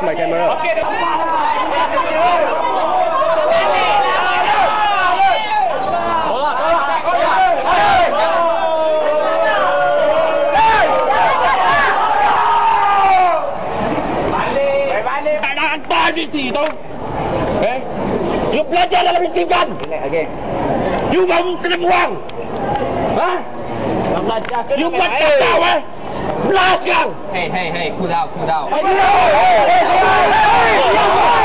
Belakang. Hei, kudau.